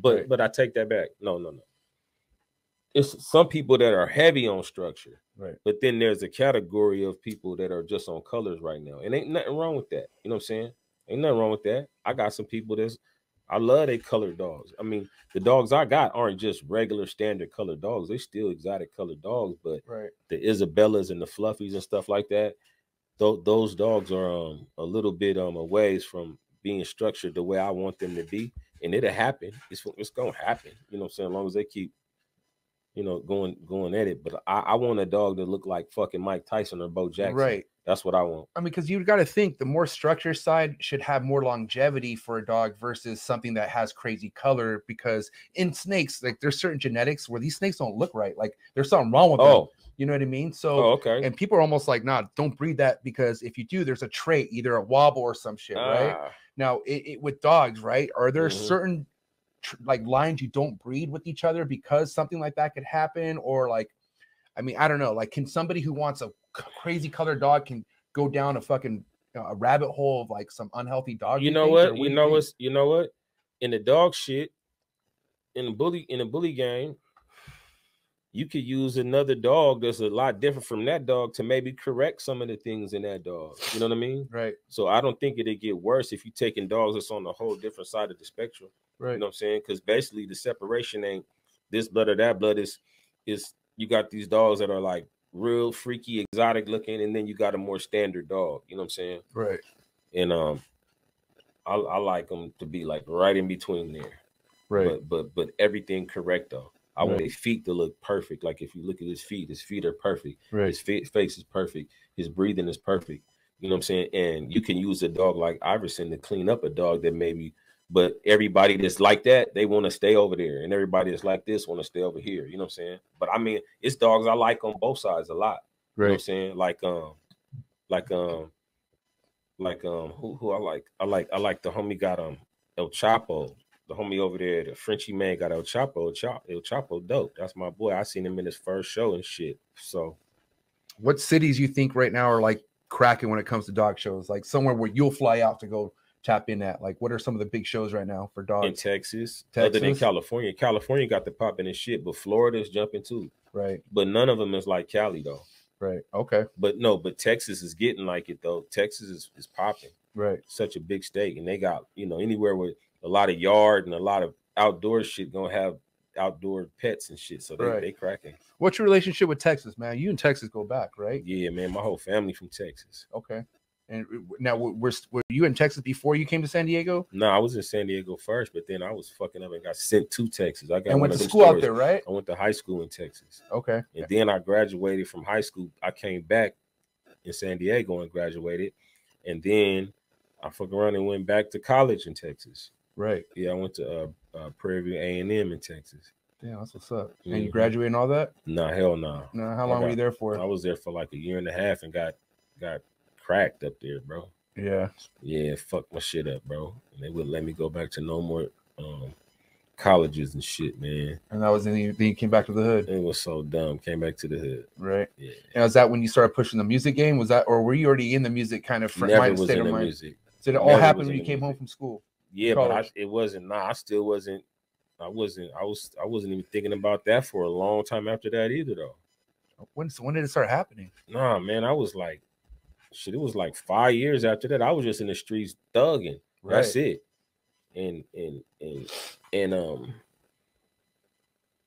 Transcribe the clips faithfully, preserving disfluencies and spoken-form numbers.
But right. but I take that back. No, no, no. It's some people that are heavy on structure. Right. But then there's a category of people that are just on colors right now. And ain't nothing wrong with that. You know what I'm saying? Ain't nothing wrong with that. I got some people that's, I love they colored dogs. I mean, the dogs I got aren't just regular standard colored dogs. They're still exotic colored dogs. But right. the Isabellas and the Fluffies and stuff like that, th those dogs are um, a little bit um, a ways from being structured the way I want them to be. And it'll happen. It's, it's going to happen. You know what I'm saying? As long as they keep, you know, going going at it. But I, I want a dog that look like fucking Mike Tyson or Bo Jackson. Right. That's what I want. I mean, because you've got to think the more structure side should have more longevity for a dog versus something that has crazy color. Because in snakes, like there's certain genetics where these snakes don't look right. Like there's something wrong with oh. them. You know what I mean? So, oh, okay. And people are almost like, nah, don't breed that, because if you do, there's a trait, either a wobble or some shit, ah. right? Now, it, it, with dogs, right? Are there mm-hmm. certain like lines you don't breed with each other because something like that could happen? Or like, I mean, I don't know. Like, can somebody who wants a crazy colored dog can go down a fucking you know, a rabbit hole of like some unhealthy dog? You know what? You know what? You know what? In the dog shit, in the bully, in the bully game, you could use another dog that's a lot different from that dog to maybe correct some of the things in that dog. You know what I mean? Right. So I don't think it'd get worse if you're taking dogs that's on a whole different side of the spectrum. Right. You know what I'm saying? Because basically the separation ain't this blood or that blood. Is is you got these dogs that are like real freaky, exotic looking, and then you got a more standard dog. You know what I'm saying? Right. And um, I, I like them to be like right in between there. Right. But but, but everything correct though. I want right. his feet to look perfect. Like if you look at his feet, his feet are perfect. Right. His feet, face is perfect. His breathing is perfect. You know what I'm saying? And you can use a dog like Iverson to clean up a dog that maybe, but everybody that's like that, they want to stay over there. And everybody that's like this want to stay over here. You know what I'm saying? But I mean, it's dogs I like on both sides a lot. Right. You know what I'm saying? Like, um, like, um, like, um, who, who I like, I like, I like the homie got, um, El Chapo. The homie over there, the Frenchie man got El Chapo. El Chapo dope. That's my boy. I seen him in his first show and shit. So what cities you think right now are like cracking when it comes to dog shows? Like somewhere where you'll fly out to go tap in at? Like what are some of the big shows right now for dogs? In Texas. Texas? Other than California. California got the popping and shit, but Florida's jumping too. Right. But none of them is like Cali though. Right. Okay. But no, but Texas is getting like it though. Texas is, is popping. Right. Such a big state. And they got, you know, anywhere with a lot of yard and a lot of outdoor shit gonna have outdoor pets and shit. So they, right. they cracking. What's your relationship with Texas, man? You and Texas go back, right? Yeah, man. My whole family from Texas. Okay. And now we're, were you in Texas before you came to San Diego? No, I was in San Diego first, but then I was fucking up and got sent to Texas. I got and went to school out there, right? I went to high school in Texas. Okay. And then I graduated from high school. I came back in San Diego and graduated. And then I fucking around and went back to college in Texas. Right. Yeah, I went to uh, uh, Prairie View A and M in Texas. Yeah, that's what's up. Mm-hmm. And you graduated and all that? Nah, hell no. Nah. Nah, how long got, were you there for? I was there for like a year and a half and got got cracked up there, bro. Yeah. Yeah, fucked my shit up, bro. And they wouldn't let me go back to no more um, colleges and shit, man. And that was then you, then you came back to the hood. It was so dumb. Came back to the hood. Right. Yeah. And was that when you started pushing the music game? Was that, or were you already in the music kind of friend? Never was state in the mind? Music. So it all Never happened when you came music. Home from school? Yeah, but I, it wasn't. Nah, I still wasn't. I wasn't. I was. I wasn't even thinking about that for a long time after that either, though. When? When did it start happening? Nah, man. I was like, shit. It was like five years after that. I was just in the streets thugging. Right. That's it. And and and and um,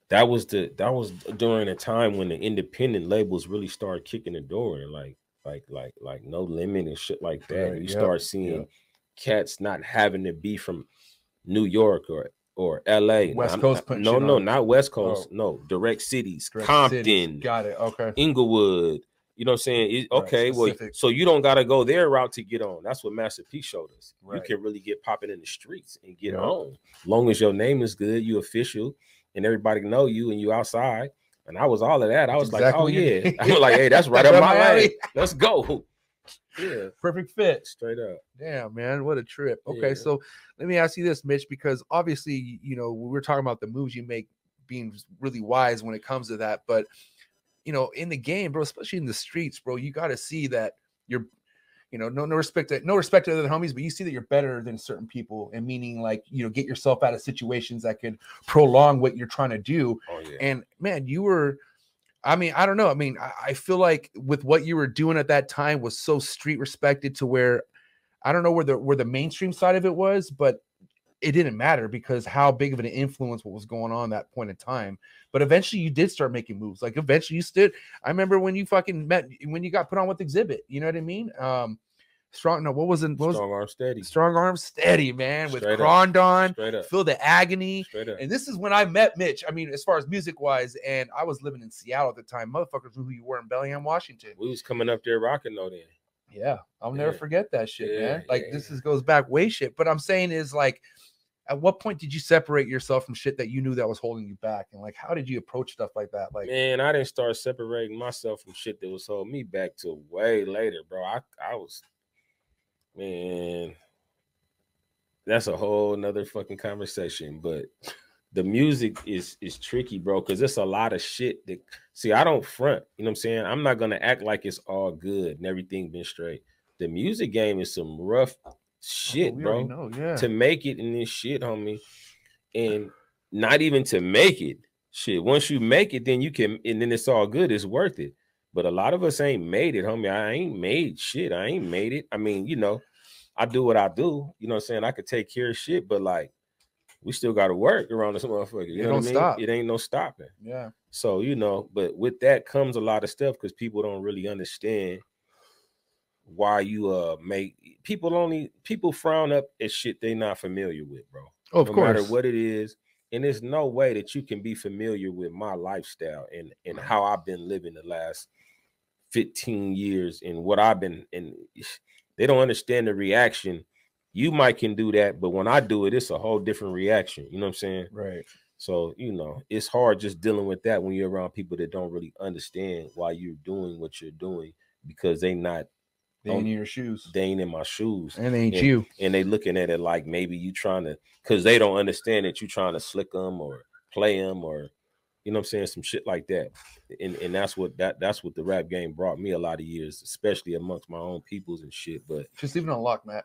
that was the that was during a time when the independent labels really started kicking the door and like like like like No Limit and shit like that. Right, and you yeah, start seeing. Yeah. Cats not having to be from New York or or L A West I'm, Coast. No, no, on. Not West Coast. Oh. No, direct cities. Direct Compton. Cities. Got it. Okay. Inglewood. You know what I'm saying? It, okay. Right, well, so you don't gotta go their route to get on. That's what Master P showed us. Right. You can really get popping in the streets and get yeah. on. Long as your name is good, you official, and everybody know you, and you outside. And I was all of that. I was exactly like, oh yeah. I was like, hey, that's right that's up my alley. Let's go. Yeah, perfect fit, straight up. Damn, man, what a trip. Okay, yeah. So let me ask you this, Mitch, because obviously, you know, we were talking about the moves you make being really wise when it comes to that, but you know, in the game, bro, especially in the streets, bro, you got to see that you're you know, no, no respect to, no respect to other homies, but you see that you're better than certain people, and meaning like, you know, get yourself out of situations that could prolong what you're trying to do. Oh, yeah. And man, you were, I mean, I don't know. I mean, I, I feel like with what you were doing at that time was so street respected to where, I don't know where the, where the mainstream side of it was, but it didn't matter because how big of an influence what was going on at that point in time. But eventually you did start making moves. Like eventually you stood, I remember when you fucking met, when you got put on with Exhibit, you know what I mean? Um, strong, no, what was it? What strong was, Arm Steady. Strong Arm Steady, man, with Grondon, Feel the Agony. And this is when I met Mitch. I mean, as far as music-wise, and I was living in Seattle at the time. Motherfuckers knew who you were in Bellingham, Washington. We was coming up there rocking though then. Yeah, I'll yeah. never forget that shit, yeah, man. Like yeah, this yeah. is goes back way shit. But I'm saying is like, at what point did you separate yourself from shit that you knew that was holding you back? And like, how did you approach stuff like that? Like, man, I didn't start separating myself from shit that was holding me back till way later, bro. I, I was, man, that's a whole nother fucking conversation. But the music is, is tricky, bro. Cause it's a lot of shit that, see, I don't front, you know what I'm saying? I'm not going to act like it's all good and everything been straight. The music game is some rough shit, oh, bro, know, yeah. to make it in this shit, homie, and not even to make it, shit. Once you make it, then you can, and then it's all good. It's worth it. But a lot of us ain't made it, homie. I ain't made shit. I ain't made it. I mean, you know, I do what I do. You know what I'm saying? I could take care of shit, but like, we still got to work around this motherfucker. You it know don't what I mean? Stop. It ain't no stopping. Yeah. So you know, but with that comes a lot of stuff because people don't really understand why you uh make people only people frown up at shit they not familiar with, bro. Oh, of course. No matter what it is, and there's no way that you can be familiar with my lifestyle and and how I've been living the last fifteen years and what I've been, and they don't understand the reaction. You might can do that, but when I do it, it's a whole different reaction. You know what I'm saying? Right. So you know, it's hard just dealing with that when you're around people that don't really understand why you're doing what you're doing because they not. They ain't in your shoes. They ain't in my shoes. And they ain't and, you. And they looking at it like maybe you trying to, because they don't understand that you trying to slick them or play them or, you know what I'm saying, some shit like that. And and that's what that that's what the rap game brought me a lot of years, especially amongst my own peoples and shit. But just leave it on lock, Matt.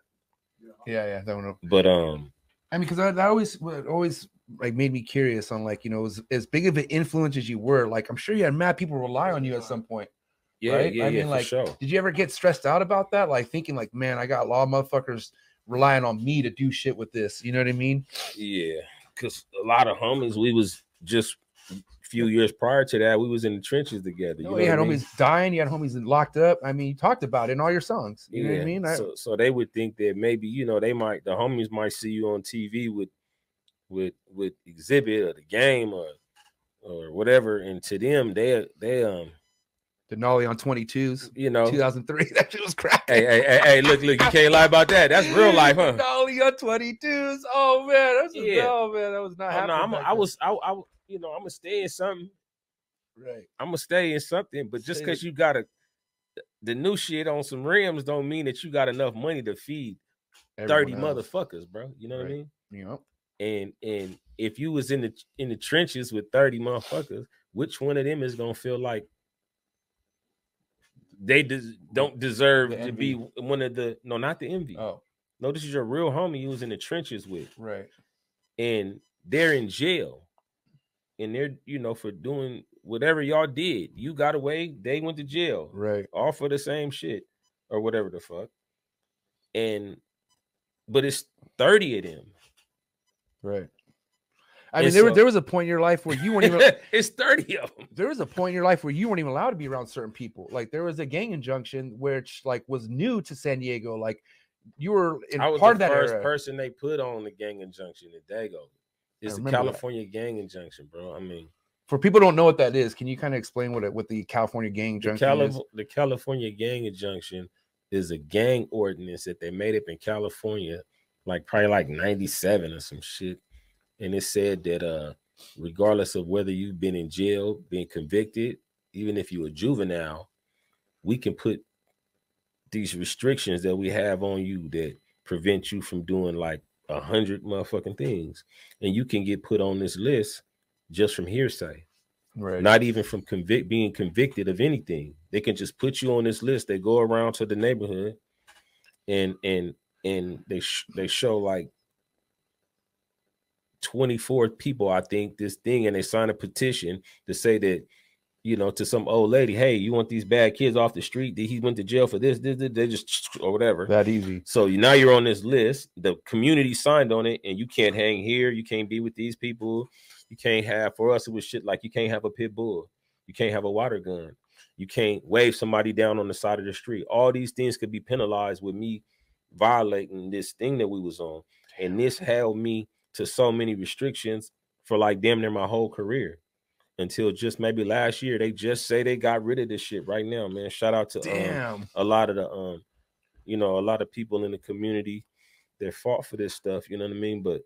Yeah, yeah, that one. Up. But um, I mean, because I, I always always like made me curious on like, you know, as, as big of an influence as you were, like I'm sure you had mad people rely on you at some point. Yeah, right? yeah, I mean, yeah, like, for sure. Did you ever get stressed out about that? Like thinking like, man, I got a lot of motherfuckers relying on me to do shit with this. You know what I mean? Yeah, because a lot of homies, we was just a few years prior to that, we was in the trenches together. You, no, know you had I mean? homies dying. You had homies locked up. I mean, you talked about it in all your songs. You yeah. know what I mean? I, so, so they would think that maybe, you know, they might, the homies might see you on T V with, with, with Exhibit or The Game or, or whatever. And to them, they, they, um, Denali on twenty-twos, you know, two thousand three. That shit was cracking. Hey, hey, hey, look, look, you can't lie about that. That's real life, huh? Denali on twenty-twos. Oh man, that's yeah. no, man, that was not. Oh, happening no, I'm a, I was, I, I, you know, I'm gonna stay in something. Right. I'm gonna stay in something, but just because you got a, the new shit on some rims don't mean that you got enough money to feed everyone thirty else. Motherfuckers, bro. You know right. what I mean? Yep. And and if you was in the in the trenches with thirty motherfuckers, which one of them is gonna feel like they des- don't deserve to be one of the no, not the envy. Oh, no, this is your real homie you was in the trenches with, right? And they're in jail, and they're you know for doing whatever y'all did. You got away, they went to jail, right? All for the same shit or whatever the fuck. And but it's thirty of them, right? I mean, and there so, was there was a point in your life where you weren't even. It's thirty of them. There was a point in your life where you weren't even allowed to be around certain people. Like there was a gang injunction, which like was new to San Diego. Like you were in I was part the of that first era. Person they put on the gang injunction in Dago. It's the California that. Gang Injunction, bro. I mean, for people who don't know what that is, can you kind of explain what it, what the California Gang Injunction the Cali is? The California Gang Injunction is a gang ordinance that they made up in California, like probably like ninety-seven or some shit. And it said that uh, regardless of whether you've been in jail, been convicted, even if you're a juvenile, we can put these restrictions that we have on you that prevent you from doing like a hundred motherfucking things. And you can get put on this list just from hearsay, right? Not even from convict being convicted of anything. They can just put you on this list. They go around to the neighborhood and and and they sh- they show like twenty-four people, I think, this thing, and they sign a petition to say that, you know, to some old lady, hey, you want these bad kids off the street? He went to jail for this, this, this, they just, or whatever. That easy. So now you're on this list. The community signed on it, and you can't hang here. You can't be with these people. You can't have, for us, it was shit like you can't have a pit bull. You can't have a water gun. You can't wave somebody down on the side of the street. All these things could be penalized with me violating this thing that we was on. And this held me to so many restrictions for like damn near my whole career until just maybe last year. They just say they got rid of this shit right now, man. Shout out to damn. Um, a lot of the, um, you know, a lot of people in the community that fought for this stuff. You know what I mean? But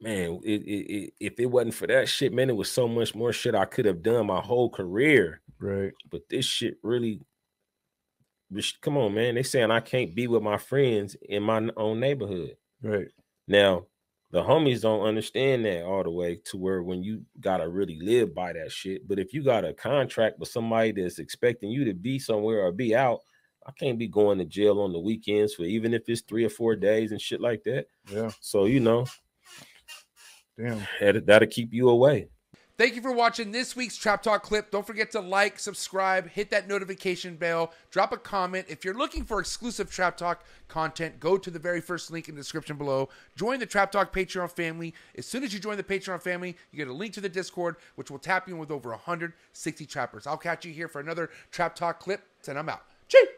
man, it, it, it, if it wasn't for that shit, man, it was so much more shit I could have done my whole career. Right. But this shit really, come on, man. They saying I can't be with my friends in my own neighborhood. Right. Now, the homies don't understand that all the way to where when you got to really live by that shit. But if you got a contract with somebody that's expecting you to be somewhere or be out, I can't be going to jail on the weekends for even if it's three or four days and shit like that. Yeah. So, you know. Damn. That'll keep you away. Thank you for watching this week's Trap Talk clip. Don't forget to like, subscribe, hit that notification bell, drop a comment. If you're looking for exclusive Trap Talk content, go to the very first link in the description below. Join the Trap Talk Patreon family. As soon as you join the Patreon family, you get a link to the Discord, which will tap you in with over one hundred sixty trappers. I'll catch you here for another Trap Talk clip, and I'm out. Cheers!